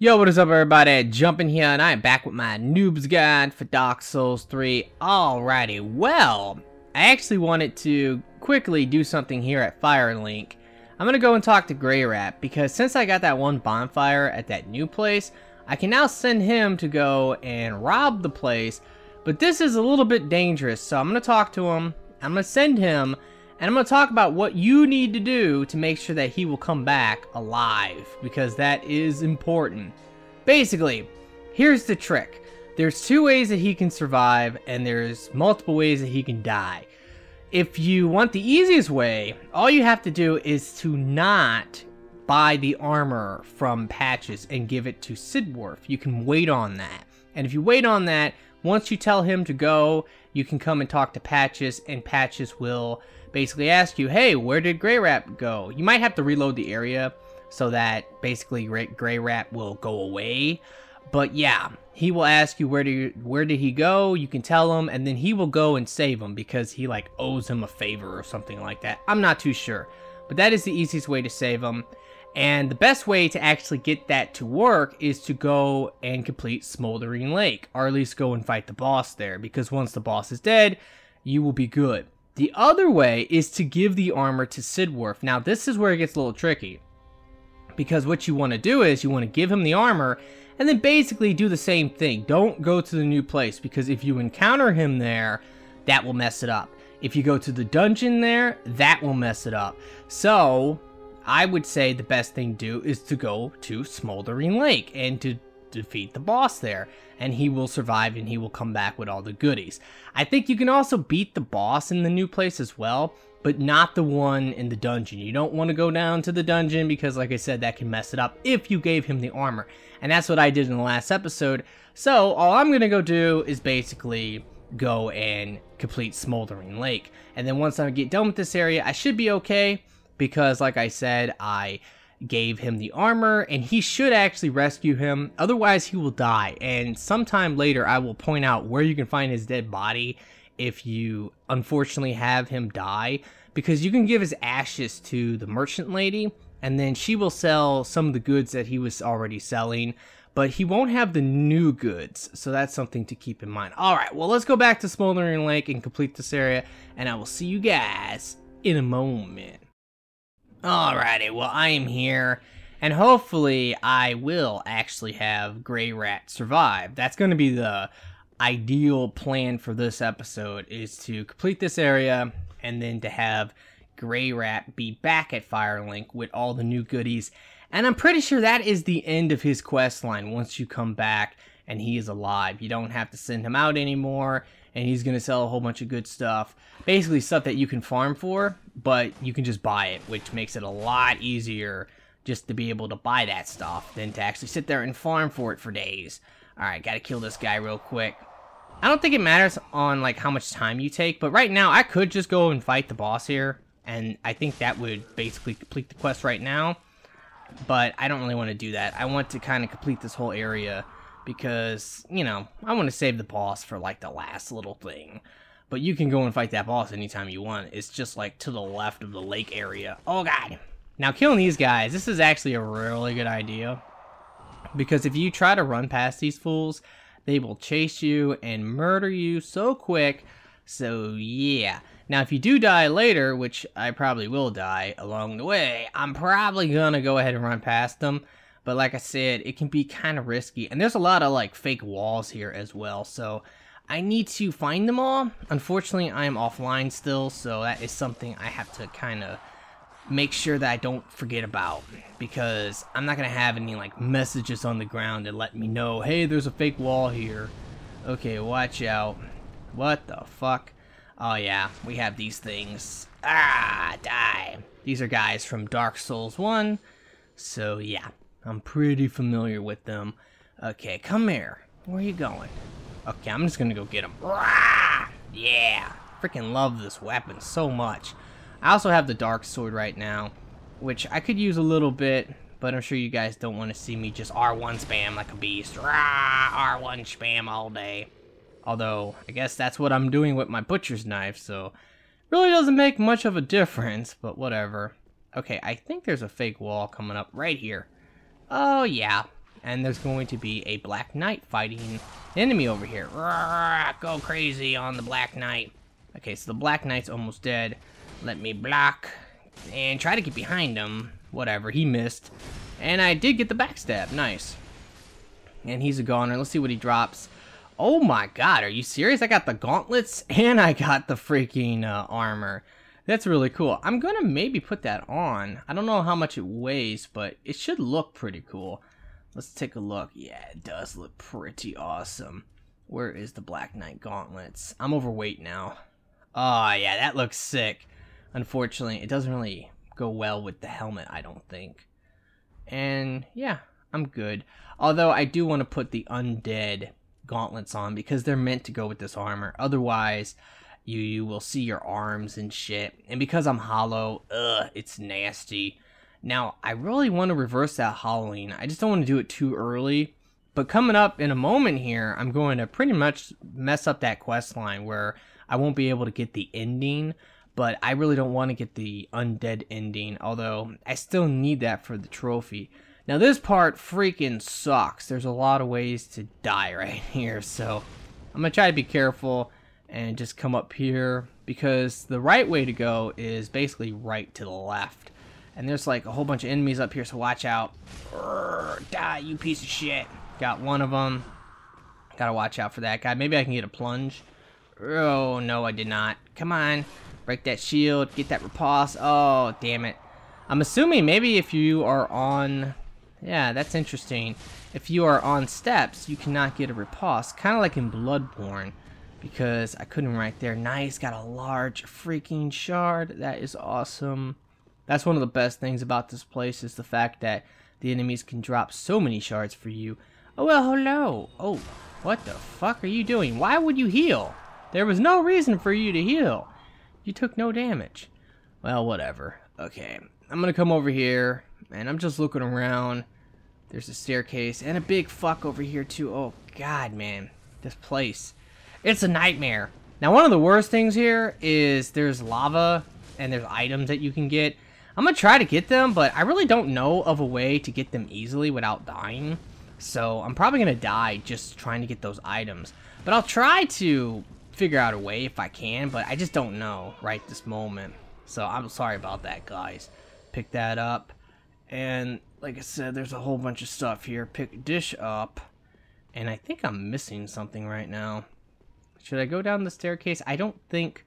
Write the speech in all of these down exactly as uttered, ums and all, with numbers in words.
Yo, what is up everybody, Jumpin here, and I am back with my noob's guide for Dark Souls three. Alrighty, well, I actually wanted to quickly do something here at Firelink. I'm gonna go and talk to Grey Rat, because since I got that one bonfire at that new place, I can now send him to go and rob the place, but this is a little bit dangerous, so I'm gonna talk to him, I'm gonna send him, and I'm gonna talk about what you need to do to make sure that he will come back alive, because that is important. Basically, here's the trick. There's two ways that he can survive, and there's multiple ways that he can die. If you want the easiest way, all you have to do is to not buy the armor from Patches and give it to Sidwarf. You can wait on that. And if you wait on that, once you tell him to go, you can come and talk to Patches, and Patches will basically ask you, hey, where did Grey Rat go? You might have to reload the area so that basically Grey Rat will go away. But yeah, he will ask you, where did you, where did he go? You can tell him, and then he will go and save him because he like owes him a favor or something like that. I'm not too sure, but that is the easiest way to save him. And the best way to actually get that to work is to go and complete Smoldering Lake, or at least go and fight the boss there, because once the boss is dead, you will be good. The other way is to give the armor to Sidworth. Now this is where it gets a little tricky, because what you want to do is you want to give him the armor and then basically do the same thing. Don't go to the new place, because if you encounter him there, that will mess it up. If you go to the dungeon there, that will mess it up. So I would say the best thing to do is to go to Smoldering Lake and to defeat the boss there, and he will survive and he will come back with all the goodies. I think you can also beat the boss in the new place as well, but not the one in the dungeon. You don't want to go down to the dungeon because, like I said, that can mess it up if you gave him the armor, and that's what I did in the last episode. So all I'm gonna go do is basically go and complete Smoldering Lake, and then once I get done with this area, I should be okay, because like I said, I gave him the armor and he should actually rescue him. Otherwise he will die, and sometime later I will point out where you can find his dead body if you unfortunately have him die, because you can give his ashes to the merchant lady and then she will sell some of the goods that he was already selling, but he won't have the new goods, so that's something to keep in mind. Alright, well let's go back to Smoldering Lake and complete this area, and I will see you guys in a moment. Alrighty, well I am here, and hopefully I will actually have Grey Rat survive. That's going to be the ideal plan for this episode, is to complete this area and then to have Grey Rat be back at Firelink with all the new goodies. And I'm pretty sure that is the end of his quest line. Once you come back and he is alive, you don't have to send him out anymore, and he's going to sell a whole bunch of good stuff. Basically stuff that you can farm for, but you can just buy it, which makes it a lot easier just to be able to buy that stuff than to actually sit there and farm for it for days. Alright, gotta kill this guy real quick. I don't think it matters on like how much time you take, but right now I could just go and fight the boss here, and I think that would basically complete the quest right now, but I don't really want to do that. I want to kind of complete this whole area, because, you know, I want to save the boss for, like, the last little thing. But you can go and fight that boss anytime you want. It's just, like, to the left of the lake area. Oh, God. Now, killing these guys, this is actually a really good idea, because if you try to run past these fools, they will chase you and murder you so quick. So, yeah. Now, if you do die later, which I probably will die along the way, I'm probably gonna go ahead and run past them. But like I said, it can be kind of risky. And there's a lot of like fake walls here as well, so I need to find them all. Unfortunately, I am offline still, so that is something I have to kind of make sure that I don't forget about, because I'm not going to have any like messages on the ground that let me know, hey, there's a fake wall here. Okay, watch out. What the fuck? Oh yeah, we have these things. Ah, die. These are guys from Dark Souls one, so yeah. I'm pretty familiar with them. Okay, come here. Where are you going? Okay, I'm just gonna go get him. Rah! Yeah! Freaking love this weapon so much. I also have the dark sword right now, which I could use a little bit, but I'm sure you guys don't want to see me just R one spam like a beast. Rah! R one spam all day. Although, I guess that's what I'm doing with my butcher's knife, so really doesn't make much of a difference, but whatever. Okay, I think there's a fake wall coming up right here. Oh yeah, and there's going to be a Black Knight fighting the enemy over here. Roar, go crazy on the Black Knight. Okay, so the Black Knight's almost dead. Let me block and try to get behind him. Whatever, he missed. And I did get the backstab. Nice. And he's a goner. Let's see what he drops. Oh my god, are you serious? I got the gauntlets and I got the freaking uh, armor. That's really cool. I'm gonna maybe put that on. I don't know how much it weighs, but it should look pretty cool. Let's take a look. Yeah, it does look pretty awesome. Where is the Black Knight gauntlets? I'm overweight now. Oh yeah, that looks sick. Unfortunately, it doesn't really go well with the helmet, I don't think. And yeah, I'm good. Although I do want to put the undead gauntlets on because they're meant to go with this armor. Otherwise, you you will see your arms and shit. And because I'm hollow, ugh, it's nasty. Now, I really want to reverse that hollowing. I just don't want to do it too early. But coming up in a moment here, I'm going to pretty much mess up that quest line where I won't be able to get the ending. But I really don't want to get the undead ending, although I still need that for the trophy. Now this part freaking sucks. There's a lot of ways to die right here, so I'm going to try to be careful and just come up here, because the right way to go is basically right to the left. And there's like a whole bunch of enemies up here, so watch out. Urgh, die, you piece of shit. Got one of them. Gotta watch out for that guy. Maybe I can get a plunge. Oh, no, I did not. Come on. Break that shield. Get that riposte. Oh, damn it. I'm assuming maybe if you are on... Yeah, that's interesting. If you are on steps, you cannot get a riposte. Kind of like in Bloodborne. Because I couldn't right there. Nice. Got a large freaking shard. That is awesome. That's one of the best things about this place is the fact that the enemies can drop so many shards for you. Oh, well, hello. Oh, what the fuck are you doing? Why would you heal? There was no reason for you to heal. You took no damage. Well, whatever. Okay, I'm gonna come over here, and I'm just looking around. There's a staircase, and a big fuck over here, too. Oh, God, man. This place. It's a nightmare. Now, one of the worst things here is there's lava, and there's items that you can get. I'm gonna try to get them, but I really don't know of a way to get them easily without dying. So, I'm probably gonna die just trying to get those items. But I'll try to figure out a way if I can, but I just don't know right this moment, so I'm sorry about that, guys. Pick that up, and like I said, there's a whole bunch of stuff here. Pick a dish up, and I think I'm missing something right now. Should I go down the staircase? I don't think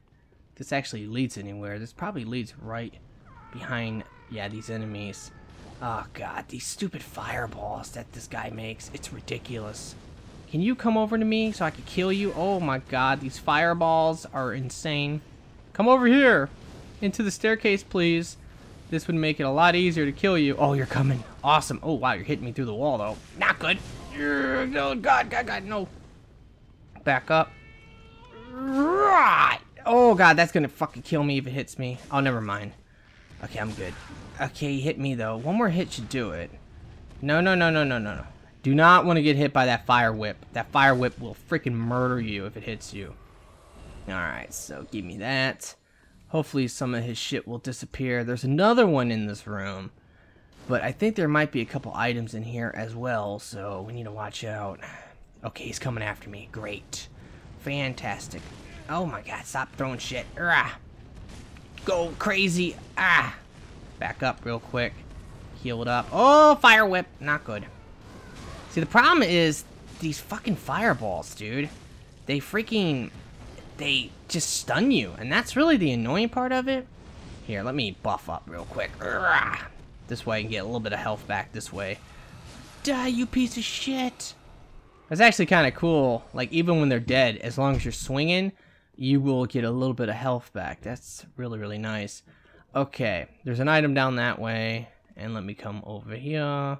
this actually leads anywhere. This probably leads right behind, yeah, these enemies. Oh god, these stupid fireballs that this guy makes, it's ridiculous. Can you come over to me so I can kill you? Oh my god, these fireballs are insane. Come over here into the staircase, please. This would make it a lot easier to kill you. Oh, you're coming. Awesome. Oh, wow, you're hitting me through the wall, though. Not good. No, god, god, god, no. Back up. Oh, god, that's going to fucking kill me if it hits me. Oh, never mind. Okay, I'm good. Okay, he hit me, though. One more hit should do it. No, no, no, no, no, no, no. Do not want to get hit by that fire whip. That fire whip will freaking murder you if it hits you. Alright, so give me that. Hopefully some of his shit will disappear. There's another one in this room. But I think there might be a couple items in here as well, so we need to watch out. Okay, he's coming after me. Great. Fantastic. Oh my god, stop throwing shit. Arrgh. Go crazy. Ah. Back up real quick. Heal it up. Oh, fire whip. Not good. See, the problem is these fucking fireballs, dude. They freaking, they just stun you. And that's really the annoying part of it. Here, let me buff up real quick. Urgh. This way I can get a little bit of health back this way. Die, you piece of shit. That's actually kind of cool. Like, even when they're dead, as long as you're swinging, you will get a little bit of health back. That's really, really nice. Okay, there's an item down that way. And let me come over here.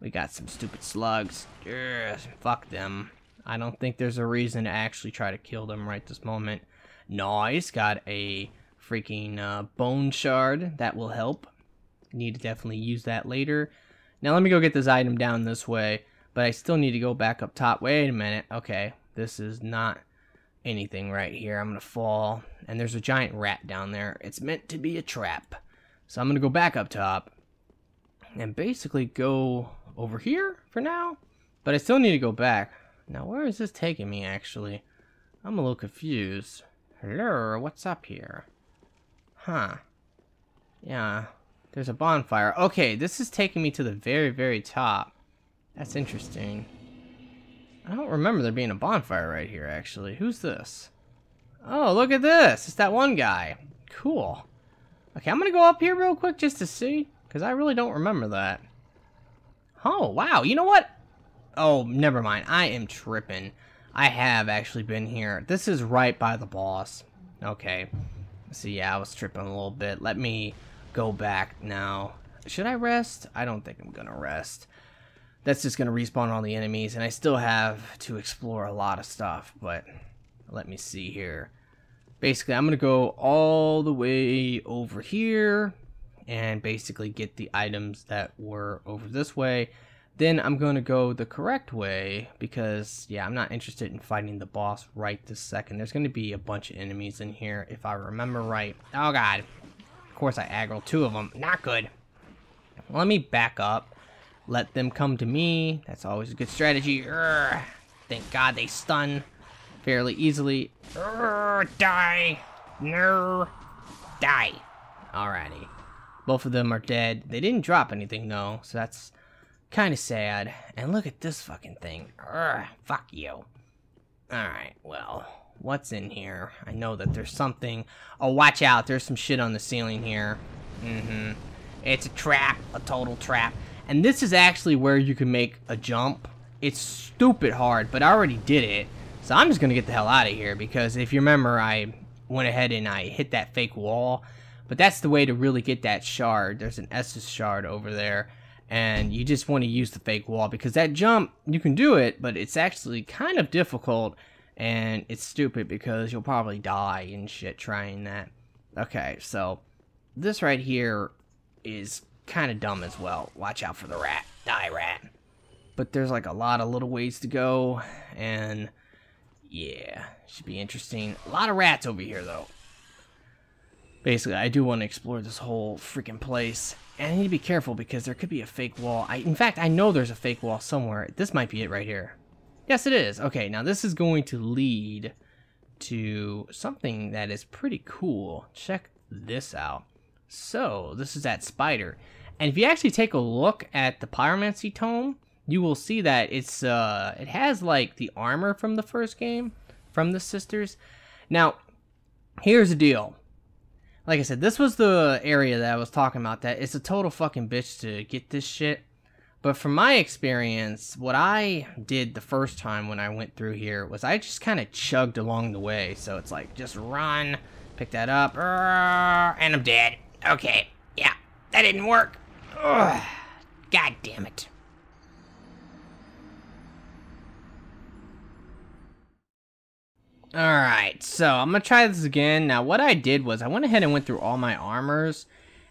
We got some stupid slugs. Ugh, fuck them. I don't think there's a reason to actually try to kill them right this moment. Nice. Got a freaking uh, bone shard. That will help. Need to definitely use that later. Now let me go get this item down this way. But I still need to go back up top. Wait a minute. Okay. This is not anything right here. I'm going to fall. And there's a giant rat down there. It's meant to be a trap. So I'm going to go back up top. And basically go over here for now, but I still need to go back. Now, where is this taking me, actually? I'm a little confused. Hello, what's up here? Huh. Yeah, there's a bonfire. Okay, this is taking me to the very, very top. That's interesting. I don't remember there being a bonfire right here, actually. Who's this? Oh, look at this. It's that one guy. Cool. Okay, I'm gonna go up here real quick just to see, because I really don't remember that. Oh, wow. You know what? Oh, never mind. I am tripping. I have actually been here. This is right by the boss. Okay. So, yeah, I was tripping a little bit. Let me go back now. Should I rest? I don't think I'm gonna rest. That's just gonna respawn all the enemies, and I still have to explore a lot of stuff, but let me see here. Basically, I'm gonna go all the way over here and basically get the items that were over this way. Then I'm gonna go the correct way because, yeah, I'm not interested in fighting the boss right this second. There's gonna be a bunch of enemies in here if I remember right. Oh god, of course I aggroed two of them. Not good. Let me back up. Let them come to me. That's always a good strategy. Urgh. Thank God they stun fairly easily. Urgh. Die. No. Die. Alrighty. Both of them are dead. They didn't drop anything, though, so that's kind of sad. And look at this fucking thing. Urgh. Fuck you. Alright, well, what's in here? I know that there's something. Oh, watch out. There's some shit on the ceiling here. Mm-hmm. It's a trap. A total trap. And this is actually where you can make a jump. It's stupid hard, but I already did it. So I'm just going to get the hell out of here because if you remember, I went ahead and I hit that fake wall. But that's the way to really get that shard. There's an Estus shard over there. And you just want to use the fake wall because that jump, you can do it, but it's actually kind of difficult. And it's stupid because you'll probably die and shit trying that. Okay, so this right here is kind of dumb as well. Watch out for the rat. Die, rat. But there's like a lot of little ways to go, and yeah, should be interesting. A lot of rats over here, though. Basically, I do want to explore this whole freaking place, and I need to be careful because there could be a fake wall. I, in fact, I know there's a fake wall somewhere. This might be it right here. Yes, it is. Okay, now this is going to lead to something that is pretty cool. Check this out. So, this is that spider. And if you actually take a look at the Pyromancy Tome, you will see that it's uh, it has like the armor from the first game, from the sisters. Now, here's the deal. Like I said, this was the area that I was talking about. That it's a total fucking bitch to get this shit. But from my experience, what I did the first time when I went through here was I just kind of chugged along the way. So it's like, just run, pick that up, and I'm dead. Okay, yeah, that didn't work. Ugh, God damn it. Alright, so I'm going to try this again. Now, what I did was I went ahead and went through all my armors,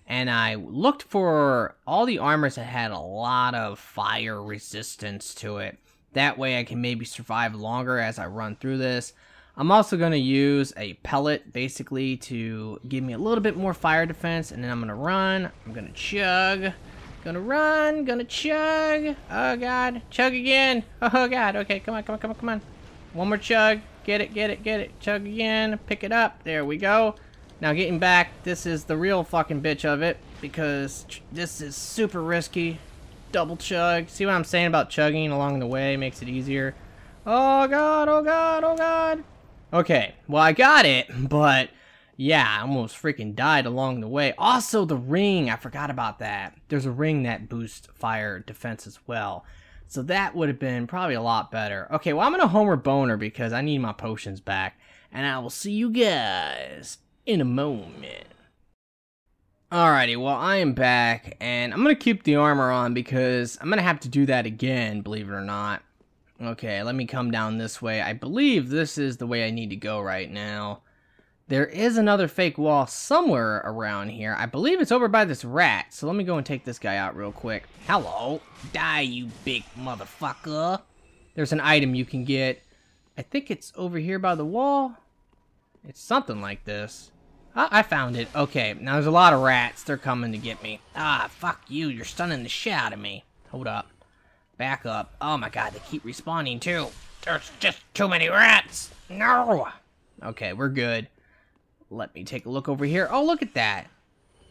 and I looked for all the armors that had a lot of fire resistance to it. That way I can maybe survive longer as I run through this. I'm also going to use a pellet, basically, to give me a little bit more fire defense. And then I'm going to run. I'm going to chug. Going to run. Going to chug. Oh, God. Chug again. Oh, God. Okay, come on, come on, come on, come on. One more chug. Get it, get it, get it. Chug again. Pick it up. There we go. Now, getting back, this is the real fucking bitch of it. Because this is super risky. Double chug. See what I'm saying about chugging along the way? Makes it easier. Oh, God. Oh, God. Oh, God. Okay, well, I got it, but yeah, I almost freaking died along the way. Also, the ring, I forgot about that. There's a ring that boosts fire defense as well. So that would have been probably a lot better. Okay, well, I'm going to Homer Boner because I need my potions back. And I will see you guys in a moment. Alrighty, well, I am back, and I'm going to keep the armor on because I'm going to have to do that again, believe it or not. Okay, let me come down this way. I believe this is the way I need to go right now. There is another fake wall somewhere around here. I believe it's over by this rat, so let me go and take this guy out real quick. Hello. Die, you big motherfucker. There's an item you can get. I think it's over here by the wall. It's something like this. Ah, I found it. Okay, now there's a lot of rats. They're coming to get me. Ah, fuck you. You're stunning the shit out of me. Hold up. Back up. Oh my god, they keep respawning too. There's just too many rats. No! Okay, we're good. Let me take a look over here. Oh, look at that.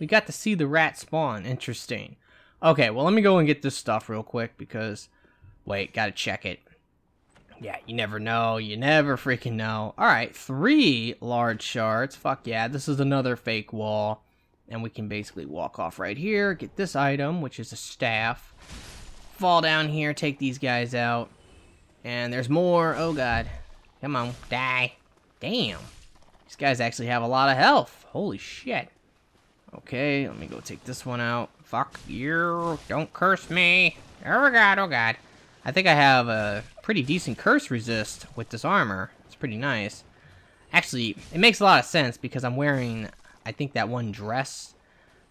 We got to see the rat spawn. Interesting. Okay, well, let me go and get this stuff real quick because... Wait, gotta check it. Yeah, you never know. You never freaking know. Alright, three large shards. Fuck yeah, this is another fake wall. And we can basically walk off right here, get this item, which is a staff. Fall down here, take these guys out. And there's more. Oh, God. Come on, die. Damn. These guys actually have a lot of health. Holy shit. Okay, let me go take this one out. Fuck you. Don't curse me. Oh, God. Oh, God. I think I have a pretty decent curse resist with this armor. It's pretty nice. Actually, it makes a lot of sense because I'm wearing, I think, that one dress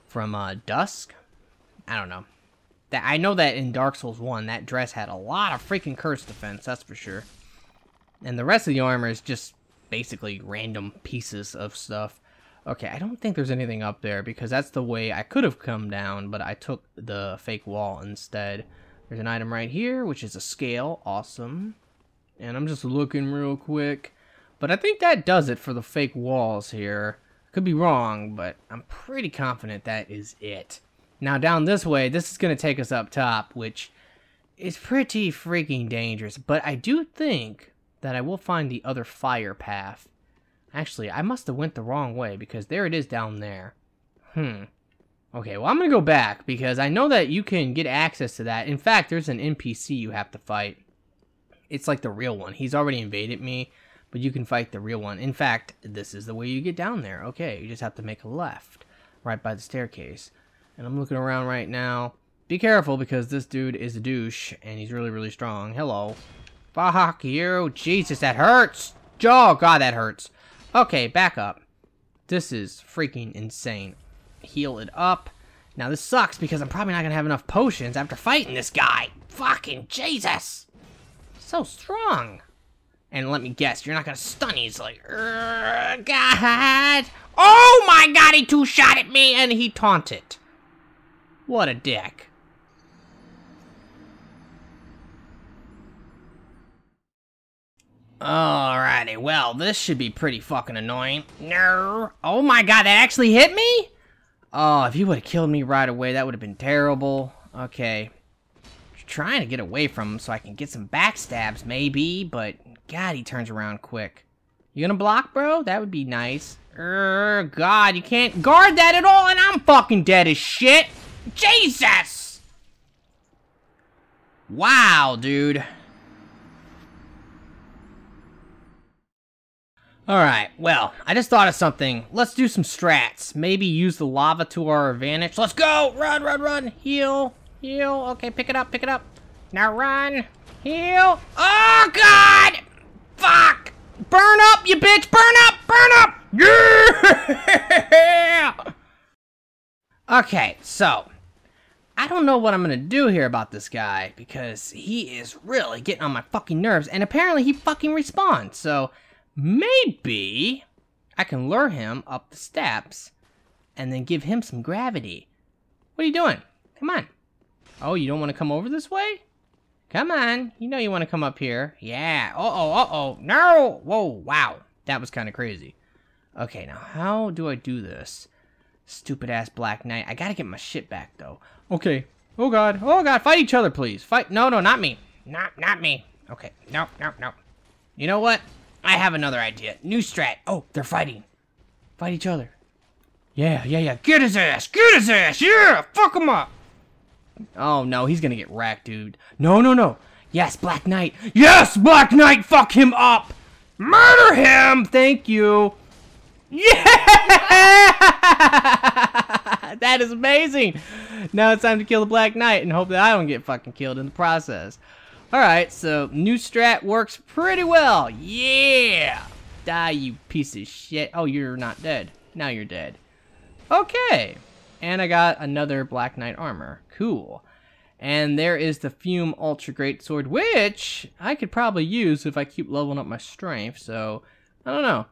from uh, Dusk. I don't know. That I know that in Dark Souls one, that dress had a lot of freaking curse defense, that's for sure. And the rest of the armor is just basically random pieces of stuff. Okay, I don't think there's anything up there because that's the way I could have come down, but I took the fake wall instead. There's an item right here, which is a scale. Awesome. And I'm just looking real quick. But I think that does it for the fake walls here. Could be wrong, but I'm pretty confident that is it. Now down this way, this is going to take us up top, which is pretty freaking dangerous. But I do think that I will find the other fire path. Actually, I must have went the wrong way because there it is down there. Hmm. Okay, well I'm going to go back because I know that you can get access to that. In fact, there's an N P C you have to fight. It's like the real one. He's already invaded me, but you can fight the real one. In fact, this is the way you get down there. Okay, you just have to make a left right by the staircase. And I'm looking around right now. Be careful because this dude is a douche and he's really, really strong. Hello. Fuck you. Jesus, that hurts. Oh, God, that hurts. Okay, back up. This is freaking insane. Heal it up. Now, this sucks because I'm probably not going to have enough potions after fighting this guy. Fucking Jesus. So strong. And let me guess, you're not going to stun easily. Urgh, God. Oh, my God, he two-shot at me and he taunted. What a dick. Alrighty, well, this should be pretty fucking annoying. No. Oh my god, that actually hit me? Oh, if you would have killed me right away, that would have been terrible. Okay. I'm trying to get away from him so I can get some backstabs, maybe, but god, he turns around quick. You gonna block, bro? That would be nice. Urgh, god, you can't guard that at all, and I'm fucking dead as shit. Jesus! Wow, dude. Alright, well, I just thought of something. Let's do some strats. Maybe use the lava to our advantage. Let's go! Run, run, run! Heal! Heal! Okay, pick it up, pick it up. Now run! Heal! Oh, God! Fuck! Burn up, you bitch! Burn up! Burn up! Yeah! Okay, so... I don't know what I'm gonna do here about this guy, because he is really getting on my fucking nerves, and apparently he fucking respawned, so maybe I can lure him up the steps and then give him some gravity. What are you doing? Come on. Oh, you don't want to come over this way? Come on. You know you want to come up here. Yeah. Uh-oh, uh-oh. No! Whoa, wow. That was kind of crazy. Okay, now how do I do this? Stupid ass Black Knight. I gotta get my shit back though. Okay. Oh god. Oh god. Fight each other, please. Fight. No, no, not me. Not, not me. Okay. No, no, no. You know what? I have another idea. New strat. Oh, they're fighting. Fight each other. Yeah, yeah, yeah. Get his ass. Get his ass. Yeah. Fuck him up. Oh no, he's gonna get racked, dude. No, no, no. Yes, Black Knight. Yes, Black Knight. Fuck him up. Murder him. Thank you. Yeah. That is amazing! Now it's time to kill the Black Knight and hope that I don't get fucking killed in the process. Alright, so new strat works pretty well. Yeah! Die, you piece of shit. Oh, you're not dead. Now you're dead. Okay. And I got another Black Knight armor. Cool. And there is the Fume Ultra Greatsword, which I could probably use if I keep leveling up my strength, so I don't know.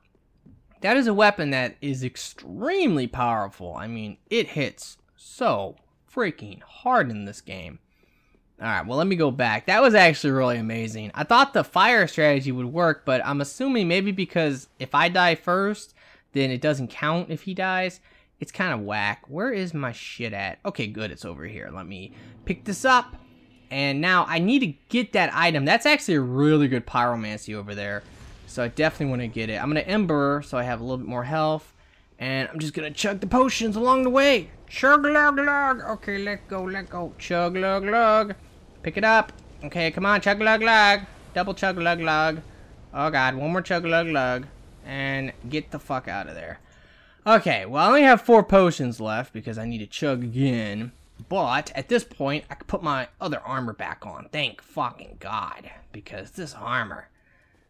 That is a weapon that is extremely powerful. I mean, it hits so freaking hard in this game. Alright, well, let me go back. That was actually really amazing. I thought the fire strategy would work, but I'm assuming maybe because if I die first, then it doesn't count if he dies. It's kind of whack. Where is my shit at? Okay, good. It's over here. Let me pick this up. And now I need to get that item. That's actually a really good pyromancy over there. So I definitely want to get it. I'm going to ember so I have a little bit more health. And I'm just going to chug the potions along the way. Chug-lug-lug. Okay, let go, let go. Chug-lug-lug. Pick it up. Okay, come on. Chug-lug-lug. Double chug-lug-lug. Oh, God. One more chug-lug-lug. And get the fuck out of there. Okay, well, I only have four potions left because I need to chug again. But at this point, I could put my other armor back on. Thank fucking God. Because this armor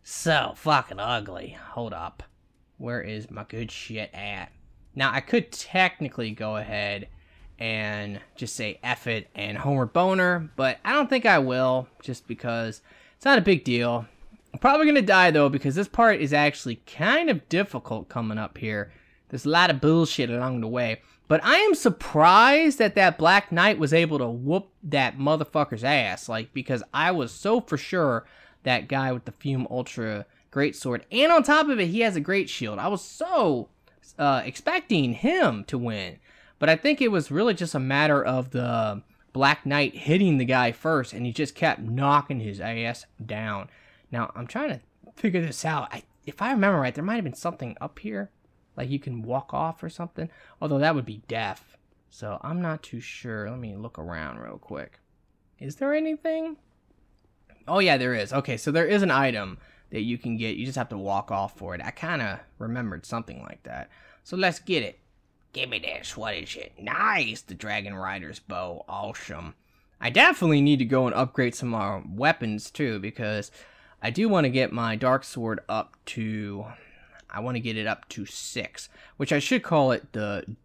so fucking ugly. Hold up. Where is my good shit at? Now, I could technically go ahead and just say F it and Homer Boner, but I don't think I will, just because it's not a big deal. I'm probably going to die, though, because this part is actually kind of difficult coming up here. There's a lot of bullshit along the way. But I am surprised that that Black Knight was able to whoop that motherfucker's ass, like, because I was so for sure that guy with the Fume Ultra Greatsword, and on top of it, he has a great shield. I was so uh, expecting him to win, but I think it was really just a matter of the Black Knight hitting the guy first, and he just kept knocking his ass down. Now, I'm trying to figure this out. I, if I remember right, there might have been something up here. Like you can walk off or something. Although that would be death. So I'm not too sure. Let me look around real quick. Is there anything? Oh yeah, there is. Okay, so there is an item that you can get. You just have to walk off for it. I kind of remembered something like that. So let's get it. Give me that sweaty shit. Nice! The Dragon Rider's bow. Awesome. I definitely need to go and upgrade some uh, weapons too. Because I do want to get my Dark Sword up to... I want to get it up to six, which I should call it the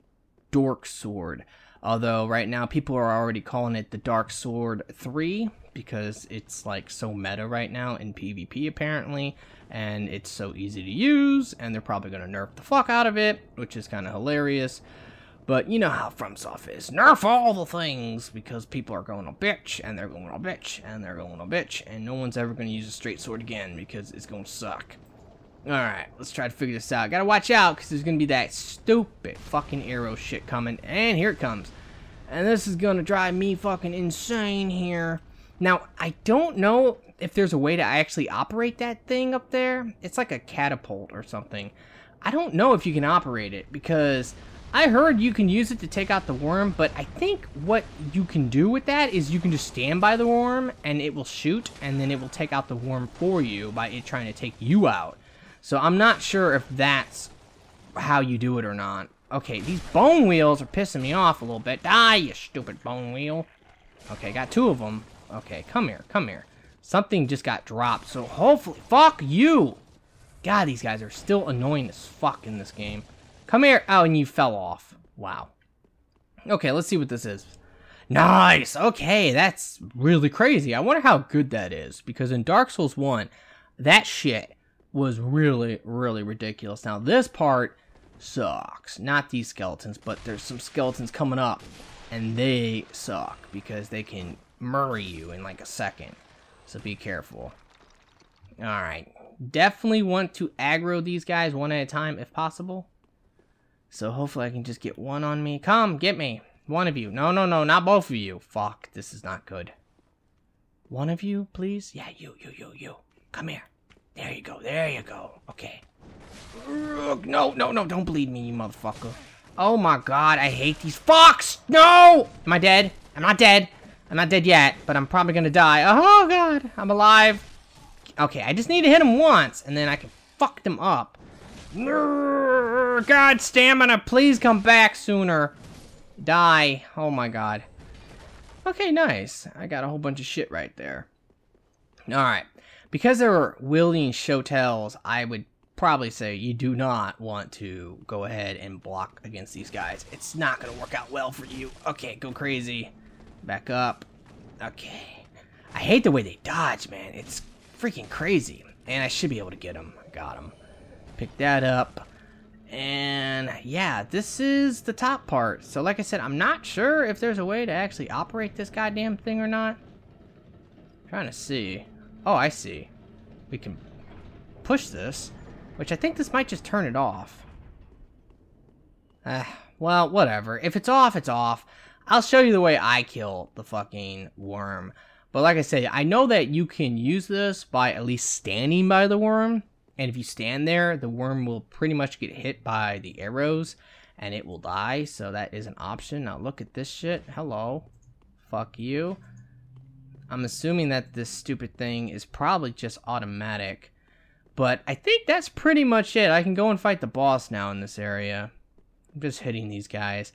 Dork Sword. Although right now people are already calling it the Dark Sword three because it's like so meta right now in PvP apparently. And it's so easy to use and they're probably going to nerf the fuck out of it, which is kind of hilarious. But you know how FromSoft is. Nerf all the things because people are going to bitch and they're going to bitch and they're going to bitch. And no one's ever going to use a straight sword again because it's going to suck. Alright, let's try to figure this out. Gotta watch out, because there's gonna be that stupid fucking arrow shit coming. And here it comes. And this is gonna drive me fucking insane here. Now, I don't know if there's a way to actually operate that thing up there. It's like a catapult or something. I don't know if you can operate it, because I heard you can use it to take out the worm, but I think what you can do with that is you can just stand by the worm, and it will shoot, and then it will take out the worm for you by it trying to take you out. So I'm not sure if that's how you do it or not. Okay, these bone wheels are pissing me off a little bit. Die, you stupid bone wheel. Okay, got two of them. Okay, come here, come here. Something just got dropped, so hopefully... Fuck you! God, these guys are still annoying as fuck in this game. Come here. Oh, and you fell off. Wow. Okay, let's see what this is. Nice! Okay, that's really crazy. I wonder how good that is, because in Dark Souls one, that shit... was really, really ridiculous. Now, this part sucks. Not these skeletons, but there's some skeletons coming up, and they suck because they can murder you in like a second. So be careful. Alright. Definitely want to aggro these guys one at a time if possible. So hopefully I can just get one on me. Come, get me. One of you. No, no, no, not both of you. Fuck, this is not good. One of you, please? Yeah, you, you, you, you. Come here. There you go, there you go. Okay. No, no, no, don't bleed me, you motherfucker. Oh my god, I hate these fucks! No! Am I dead? I'm not dead. I'm not dead yet, but I'm probably gonna die. Oh god, I'm alive. Okay, I just need to hit him once, and then I can fuck them up. God, stamina, please come back sooner. Die. Oh my god. Okay, nice. I got a whole bunch of shit right there. Alright. Because there were willing showtels, I would probably say you do not want to go ahead and block against these guys. It's not going to work out well for you. Okay, go crazy. Back up. Okay. I hate the way they dodge, man. It's freaking crazy. And I should be able to get them. Got them. Pick that up. And yeah, this is the top part. So like I said, I'm not sure if there's a way to actually operate this goddamn thing or not. Trying to see. Oh, I see. We can push this, which I think this might just turn it off. Ah, well, whatever. If it's off, it's off. I'll show you the way I kill the fucking worm. But like I say, I know that you can use this by at least standing by the worm. And if you stand there, the worm will pretty much get hit by the arrows and it will die. So that is an option. Now look at this shit. Hello. Fuck you. I'm assuming that this stupid thing is probably just automatic. But I think that's pretty much it. I can go and fight the boss now in this area. I'm just hitting these guys.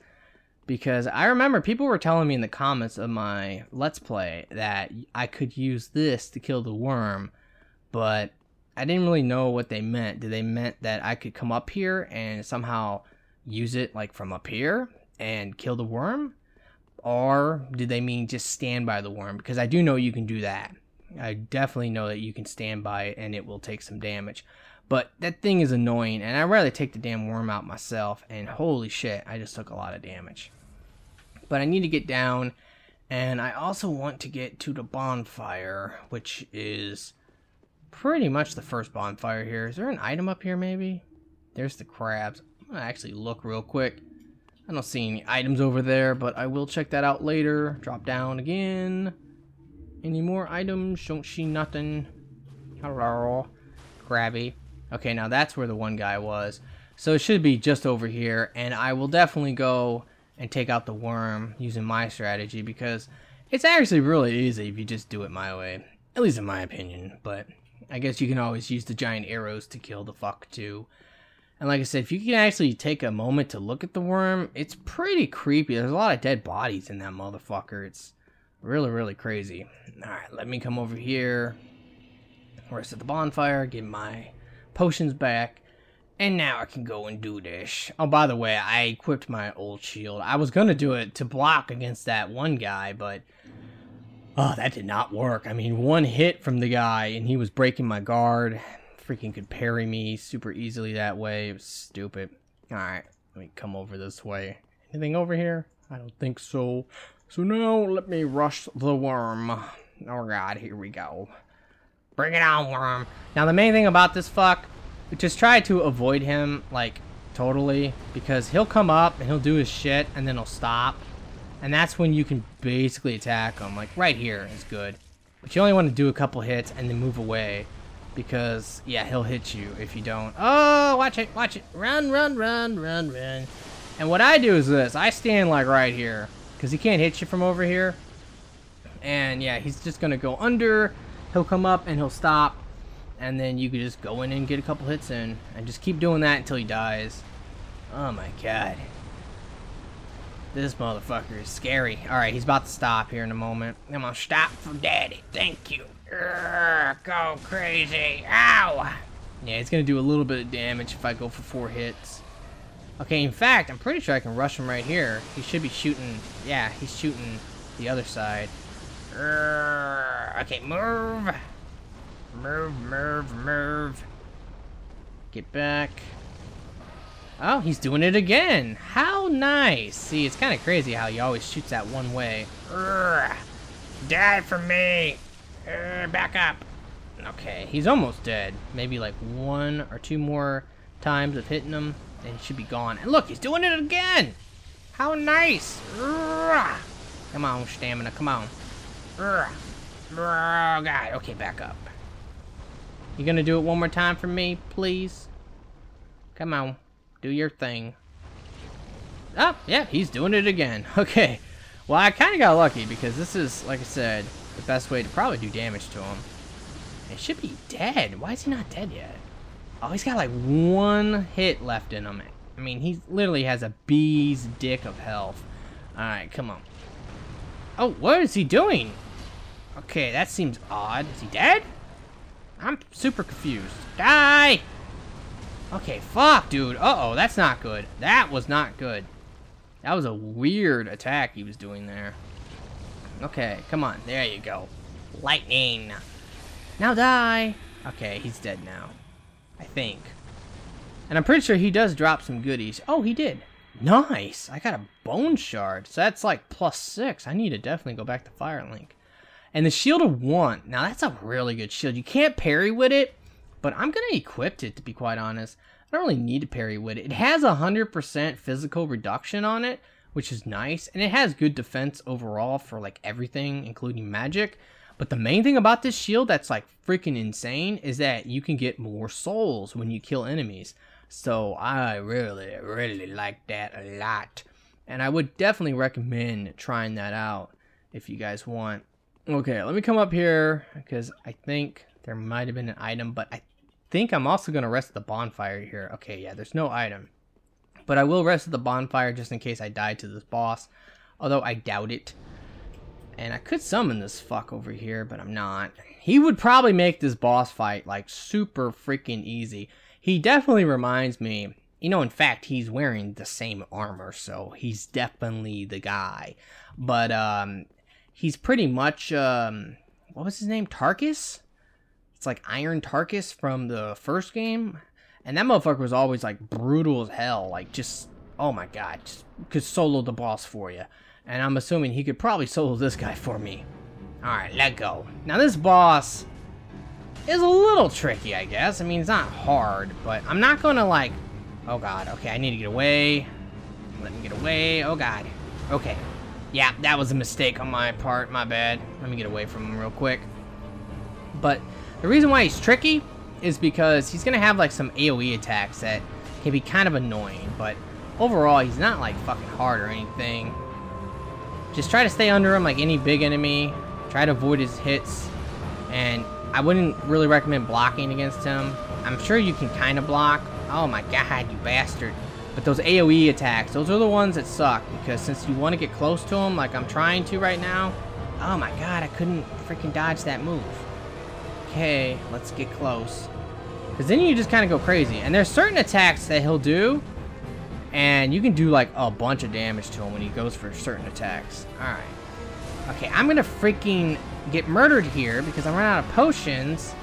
Because I remember people were telling me in the comments of my Let's Play that I could use this to kill the worm, but I didn't really know what they meant. Did they meant that I could come up here and somehow use it like from up here and kill the worm? Or did they mean just stand by the worm? Because I do know you can do that. I definitely know that you can stand by it and it will take some damage. But that thing is annoying, and I'd rather take the damn worm out myself, and holy shit, I just took a lot of damage. But I need to get down, and I also want to get to the bonfire, which is pretty much the first bonfire here. Is there an item up here, maybe? There's the crabs. I'm gonna actually look real quick. I don't see any items over there, but I will check that out later. Drop down again. Any more items? Don't see nothing. Hello. Crabby. Okay, now that's where the one guy was. So it should be just over here, and I will definitely go and take out the worm using my strategy, because it's actually really easy if you just do it my way. At least in my opinion, but I guess you can always use the giant arrows to kill the fuck too. And like I said, if you can actually take a moment to look at the worm, it's pretty creepy. There's a lot of dead bodies in that motherfucker. It's really, really crazy. Alright, let me come over here. Rest of the bonfire, get my potions back, and now I can go and do this. Oh, by the way, I equipped my old shield. I was gonna do it to block against that one guy, but oh, that did not work. I mean, one hit from the guy and he was breaking my guard. Freaking could parry me super easily that way. It was stupid. Alright, let me come over this way. Anything over here? I don't think so. So now let me rush the worm. Oh god, here we go. Bring it on, worm. Now the main thing about this fuck, just try to avoid him, like, totally, because he'll come up and he'll do his shit and then he'll stop. And that's when you can basically attack him. Like, right here is good. But you only want to do a couple hits and then move away, because, yeah, he'll hit you if you don't. Oh, watch it, watch it. Run, run, run, run, run. And what I do is this. I stand, like, right here, because he can't hit you from over here. And, yeah, he's just going to go under. He'll come up and he'll stop, and then you can just go in and get a couple hits in and just keep doing that until he dies. Oh my god, this motherfucker is scary. Alright, he's about to stop here in a moment. I'm gonna stop for daddy, thank you. Urgh, go crazy. Ow. Yeah, he's gonna do a little bit of damage if I go for four hits. Okay, in fact, I'm pretty sure I can rush him right here. He should be shooting. Yeah, he's shooting the other side. Okay, move. Move, move, move. Get back. Oh, he's doing it again. How nice. See, it's kind of crazy how he always shoots that one way. Die for me. Back up. Okay, he's almost dead. Maybe like one or two more times of hitting him, and he should be gone. And look, he's doing it again. How nice. Come on, stamina. Come on. Oh god, okay, back up. You gonna do it one more time for me, please? Come on, do your thing. Oh, yeah, he's doing it again. Okay, well, I kinda got lucky because this is, like I said, the best way to probably do damage to him. It should be dead. Why is he not dead yet? Oh, he's got like one hit left in him. I mean, he literally has a bee's dick of health. Alright, come on. Oh, what is he doing? Okay, that seems odd. Is he dead? I'm super confused. Die! Okay, fuck, dude. Uh-oh, that's not good. That was not good. That was a weird attack he was doing there. Okay, come on. There you go. Lightning. Now die! Okay, he's dead now. I think. And I'm pretty sure he does drop some goodies. Oh, he did. Nice! I got a bone shard. So that's like plus six. I need to definitely go back to Firelink. And the shield of one. Now, that's a really good shield. You can't parry with it, but I'm going to equip it, to be quite honest. I don't really need to parry with it. It has one hundred percent physical reduction on it, which is nice. And it has good defense overall for, like, everything, including magic. But the main thing about this shield that's, like, freaking insane is that you can get more souls when you kill enemies. So, I really, really like that a lot. And I would definitely recommend trying that out if you guys want. Okay, let me come up here because I think there might have been an item, but I think I'm also going to rest the bonfire here. Okay, yeah, there's no item. But I will rest the bonfire just in case I die to this boss, although I doubt it. And I could summon this fuck over here, but I'm not. He would probably make this boss fight, like, super freaking easy. He definitely reminds me, you know, in fact, he's wearing the same armor, so he's definitely the guy. But, um, he's pretty much, um, what was his name? Tarkus? It's like Iron Tarkus from the first game. And that motherfucker was always, like, brutal as hell. Like, just, oh my god, just could solo the boss for you. And I'm assuming he could probably solo this guy for me. Alright, let go. Now this boss is a little tricky, I guess. I mean, it's not hard, but I'm not gonna like... Oh god, okay, I need to get away. Let me get away, oh god. Okay, yeah, that was a mistake on my part, my bad. Let me get away from him real quick. But the reason why he's tricky is because he's gonna have like some AoE attacks that can be kind of annoying, but overall, he's not like fucking hard or anything. Just try to stay under him like any big enemy. Try to avoid his hits. And I wouldn't really recommend blocking against him. I'm sure you can kind of block. Oh my god, you bastard. But those AoE attacks, those are the ones that suck. Because since you want to get close to him like I'm trying to right now. Oh my god, I couldn't freaking dodge that move. Okay, let's get close. Because then you just kind of go crazy. And there's certain attacks that he'll do. And you can do like a bunch of damage to him when he goes for certain attacks. Alright. Okay, I'm gonna freaking get murdered here because I'm running out of potions.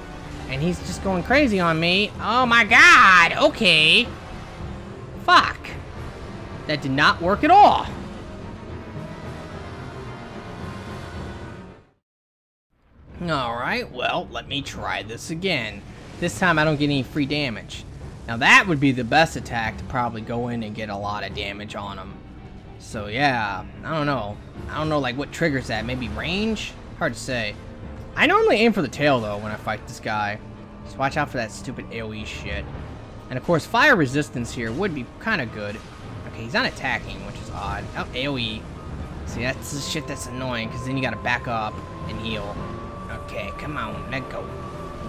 And he's just going crazy on me. Oh my god! Okay. Fuck. That did not work at all. Alright, well, let me try this again. This time I don't get any free damage. Now that would be the best attack to probably go in and get a lot of damage on him. So yeah, I don't know. I don't know like what triggers that. Maybe range? Hard to say. I normally aim for the tail though when I fight this guy. Just watch out for that stupid AoE shit. And of course fire resistance here would be kind of good. Okay, he's not attacking, which is odd. Oh, AoE. See, that's the shit that's annoying because then you gotta back up and heal. Okay, come on, let go.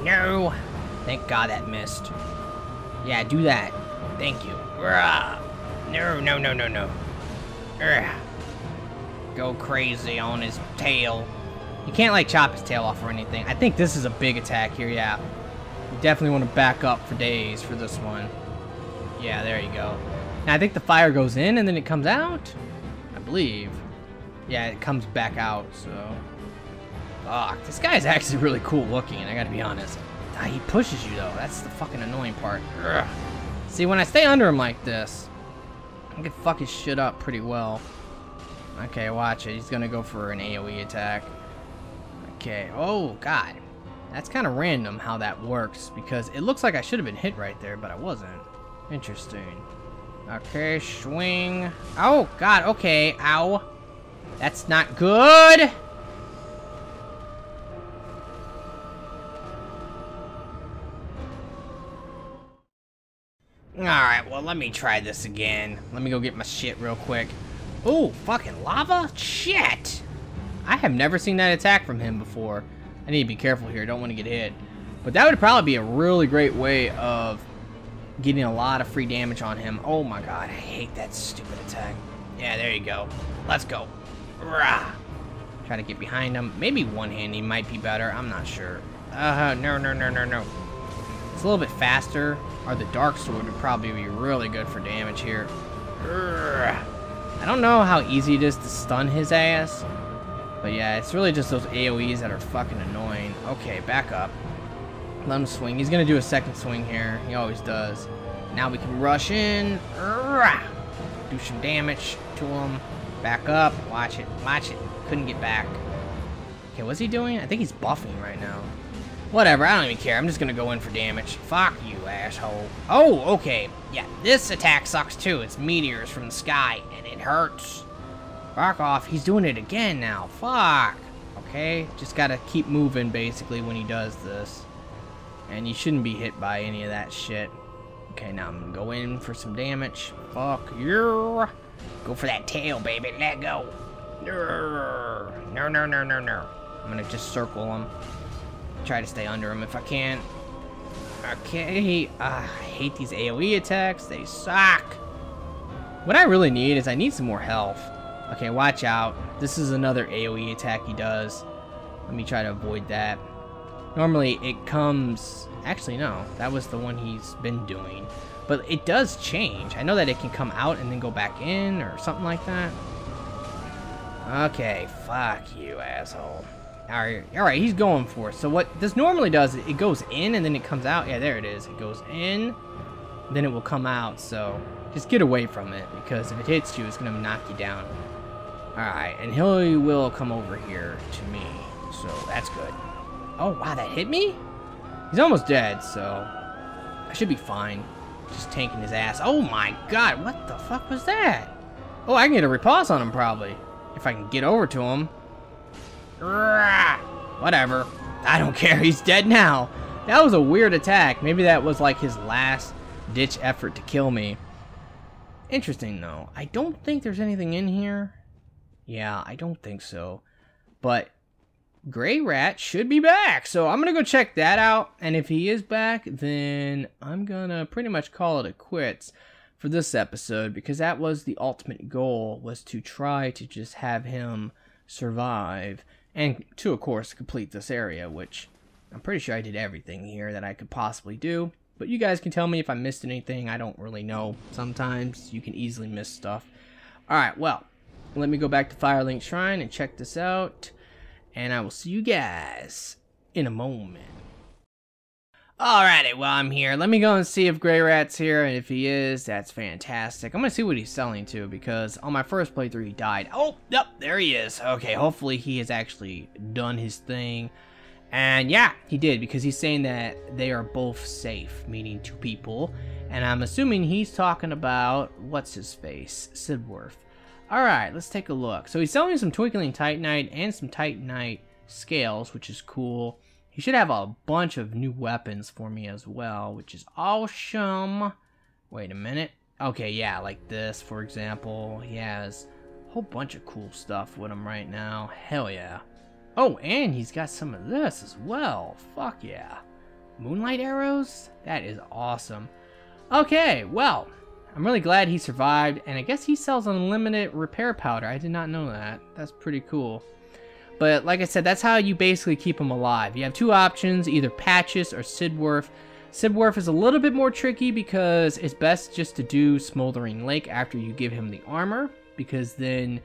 No! Thank God that missed. Yeah, do that. Thank you. No, no, no, no, no. Go crazy on his tail. You can't, like, chop his tail off or anything. I think this is a big attack here, yeah. You definitely want to back up for days for this one. Yeah, there you go. Now, I think the fire goes in and then it comes out? I believe. Yeah, it comes back out, so... Fuck, this guy's actually really cool looking, I gotta be honest. He pushes you though. That's the fucking annoying part. Ugh. See, when I stay under him like this, I can fuck his shit up pretty well. Okay, watch it. He's gonna go for an AoE attack. Okay. Oh god, that's kind of random how that works because it looks like I should have been hit right there, but I wasn't. Interesting. Okay, swing. Oh god. Okay. Ow. That's not good. Alright, well, let me try this again. Let me go get my shit real quick. Ooh, fucking lava? Shit! I have never seen that attack from him before. I need to be careful here. Don't want to get hit. But that would probably be a really great way of getting a lot of free damage on him. Oh my god, I hate that stupid attack. Yeah, there you go. Let's go. Rah! Try to get behind him. Maybe one-handed might be better. I'm not sure. Uh-huh. No, no, no, no, no. It's a little bit faster, or the Dark Sword would probably be really good for damage here. Urgh. I don't know how easy it is to stun his ass, but yeah, it's really just those AoEs that are fucking annoying. Okay, back up. Let him swing. He's going to do a second swing here. He always does. Now we can rush in. Urgh. Do some damage to him. Back up. Watch it. Watch it. Couldn't get back. Okay, what's he doing? I think he's buffing right now. Whatever, I don't even care. I'm just gonna go in for damage. Fuck you, asshole. Oh, okay. Yeah, this attack sucks too. It's meteors from the sky, and it hurts. Fuck off. He's doing it again now. Fuck. Okay, just gotta keep moving basically when he does this. And you shouldn't be hit by any of that shit. Okay, now I'm gonna go in for some damage. Fuck you. Go for that tail, baby. Let go. No, no, no, no, no. I'm gonna just circle him. Try to stay under him if I can. Okay. Uh, I hate these AoE attacks. They suck. What I really need is I need some more health. Okay, watch out. This is another AoE attack he does. Let me try to avoid that. Normally it comes... Actually, no. That was the one he's been doing. But it does change. I know that it can come out and then go back in or something like that. Okay, fuck you, asshole. Alright, alright, he's going for it. So what this normally does, it goes in and then it comes out. Yeah, there it is. It goes in, then it will come out. So just get away from it, because if it hits you, it's going to knock you down. Alright, and he will come over here to me. So that's good. Oh, wow, that hit me? He's almost dead, so I should be fine. Just tanking his ass. Oh my god, what the fuck was that? Oh, I can get a riposte on him probably. If I can get over to him. Whatever. I don't care. He's dead now. That was a weird attack. Maybe that was like his last ditch effort to kill me. Interesting, though. I don't think there's anything in here. Yeah, I don't think so. But Grey Rat should be back. So I'm going to go check that out. And if he is back, then I'm going to pretty much call it a quits for this episode. Because that was the ultimate goal, was to try to just have him survive. And to, of course, complete this area, which I'm pretty sure I did everything here that I could possibly do. But you guys can tell me if I missed anything. I don't really know. Sometimes you can easily miss stuff. Alright, well, let me go back to Firelink Shrine and check this out. And I will see you guys in a moment. Alrighty, well, I'm here. Let me go and see if Grey Rat's here. And if he is, that's fantastic. I'm going to see what he's selling to, because on my first playthrough, he died. Oh, yep, there he is. Okay, hopefully he has actually done his thing. And yeah, he did, because he's saying that they are both safe, meaning two people. And I'm assuming he's talking about, what's his face? Sidworth. Alright, let's take a look. So he's selling some Twinkling Titanite and some Titanite scales, which is cool. He should have a bunch of new weapons for me as well, which is awesome. Wait a minute. Okay, yeah, like this, for example. He has a whole bunch of cool stuff with him right now. Hell yeah. Oh, and he's got some of this as well. Fuck yeah. Moonlight arrows? That is awesome. Okay, well, I'm really glad he survived, and I guess he sells unlimited repair powder. I did not know that. That's pretty cool. But like I said, that's how you basically keep them alive. You have two options, either Patches or Sidwarf. Sidwarf is a little bit more tricky, because it's best just to do Smoldering Lake after you give him the armor, because then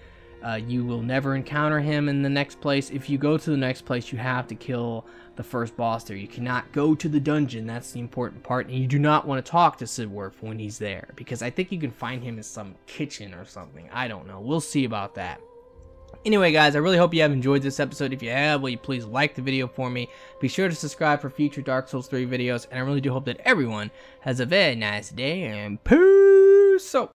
uh, you will never encounter him in the next place. If you go to the next place, you have to kill the first boss there. You cannot go to the dungeon. That's the important part. And you do not want to talk to Sidwarf when he's there, because I think you can find him in some kitchen or something. I don't know. We'll see about that. Anyway, guys, I really hope you have enjoyed this episode. If you have, will you please like the video for me? Be sure to subscribe for future Dark Souls three videos, and I really do hope that everyone has a very nice day, and peace out.